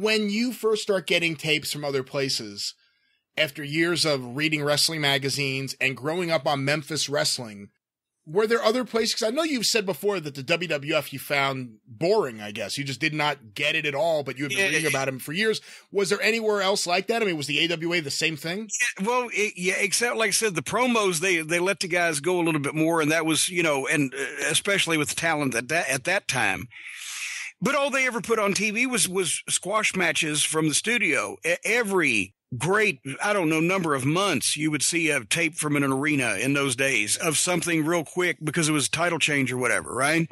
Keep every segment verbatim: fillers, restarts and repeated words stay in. when you first start getting tapes from other places, after years of reading wrestling magazines and growing up on Memphis wrestling, were there other places? Because I know you've said before that the W W F you found boring, I guess. You just did not get it at all, but you had been yeah. reading about him for years. Was there anywhere else like that? I mean, was the A W A the same thing? Yeah, well, it, yeah, except, like I said, the promos, they they let the guys go a little bit more, and that was, you know, and especially with the talent at that, at that time. But all they ever put on T V was was squash matches from the studio. Every great, I don't know, number of months, you would see a tape from an arena in those days of something real quick because it was a title change or whatever, right?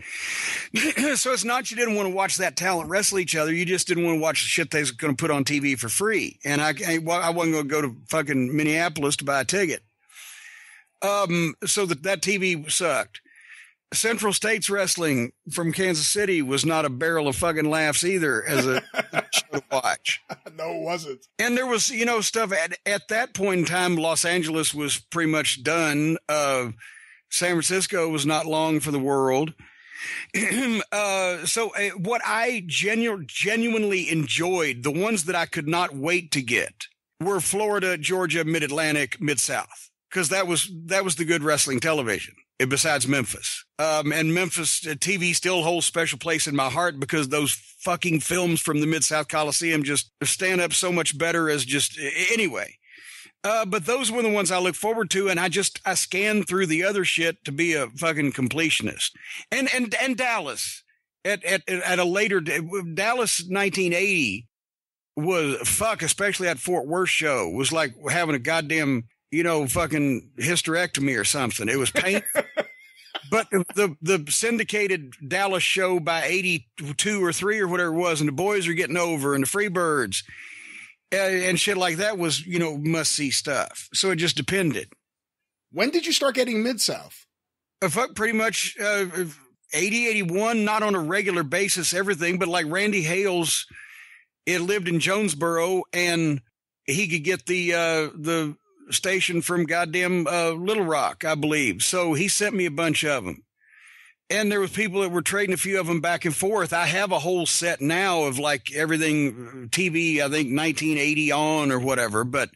So it's not you didn't want to watch that talent wrestle each other. You just didn't want to watch the shit they was going to put on T V for free. And I, I, I wasn't going to go to fucking Minneapolis to buy a ticket. Um, so that, that T V sucked. Central States Wrestling from Kansas City was not a barrel of fucking laughs either as a show to watch. No, it wasn't. And there was, you know, stuff at, at that point in time, Los Angeles was pretty much done. Uh, San Francisco was not long for the world. uh, so uh, what I genu genuinely enjoyed, the ones that I could not wait to get, were Florida, Georgia, Mid-Atlantic, Mid-South, because that was, that was the good wrestling television. Besides Memphis, um, and Memphis T V still holds special place in my heart because those fucking films from the Mid-South Coliseum just stand up so much better as just anyway. Uh, but those were the ones I look forward to. And I just, I scanned through the other shit to be a fucking completionist. And, and, and Dallas at, at, at a later day, Dallas nineteen eighty was fuck, especially at Fort Worth show was like having a goddamn, you know, fucking hysterectomy or something. It was painful. But the, the syndicated Dallas show by eighty-two or three or whatever it was, and the boys are getting over and the Free Birds and, and shit like that was, you know, must see stuff. So it just depended. When did you start getting Mid-South? Uh, fuck, pretty much uh, eighty, eighty-one, not on a regular basis, everything, but like Randy Hales, it lived in Jonesboro and he could get the, uh, the, station from goddamn uh, Little Rock, I believe. So he sent me a bunch of them. And there was people that were trading a few of them back and forth. I have a whole set now of like everything T V, I think nineteen eighty on or whatever. But,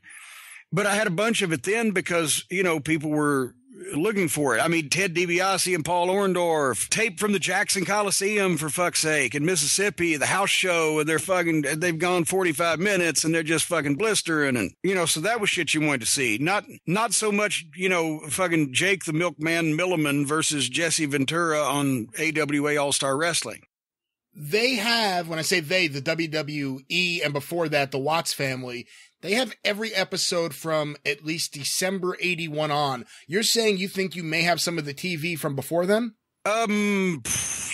but I had a bunch of it then because, you know, people were looking for it. I mean, Ted DiBiase and Paul Orndorff, tape from the Jackson Coliseum for fuck's sake, in Mississippi, the house show, and they're fucking, they've gone forty-five minutes and they're just fucking blistering. And, you know, so that was shit you wanted to see. Not, not so much, you know, fucking Jake the Milkman Milliman versus Jesse Ventura on A W A All-Star Wrestling. They have, when I say they, the W W E and before that, the Watts family, they have every episode from at least December eighty-one on. You're saying you think you may have some of the T V from before then? Um,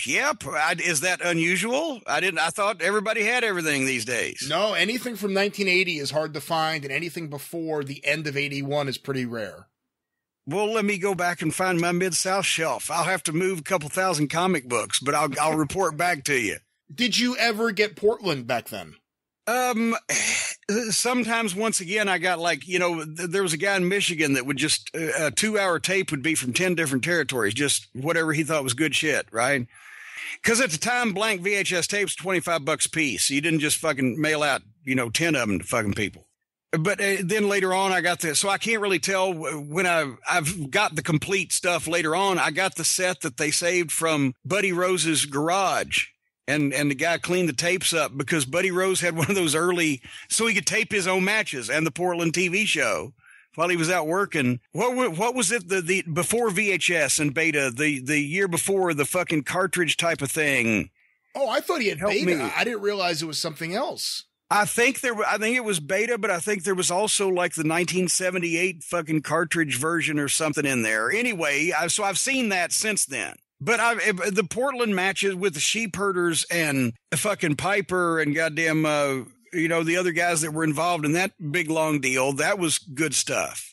yep. I, is that unusual? I didn't, I thought everybody had everything these days. No, anything from nineteen eighty is hard to find and anything before the end of eighty-one is pretty rare. Well, let me go back and find my Mid-South shelf. I'll have to move a couple thousand comic books, but I'll, I'll report back to you. Did you ever get Portland back then? Um, sometimes once again, I got like, you know, th there was a guy in Michigan that would just uh, a two hour tape would be from ten different territories, just whatever he thought was good shit. Right. Cause at the time, blank V H S tapes, twenty-five bucks a piece. So you didn't just fucking mail out, you know, ten of them to fucking people. But uh, then later on, I got this. So I can't really tell when I, I've got the complete stuff later on. I got the set that they saved from Buddy Rose's garage. And, and the guy cleaned the tapes up because Buddy Rose had one of those early, so he could tape his own matches and the Portland T V show while he was out working. What, what was it? The, the, before V H S and beta, the, the year before the fucking cartridge type of thing. Oh, I thought he had beta. Me. I didn't realize it was something else. I think there, I think it was beta, but I think there was also like the nineteen seventy-eight fucking cartridge version or something in there. Anyway, I, so I've seen that since then. But I, the Portland matches with the Sheepherders and fucking Piper and goddamn, uh, you know, the other guys that were involved in that big long deal, that was good stuff.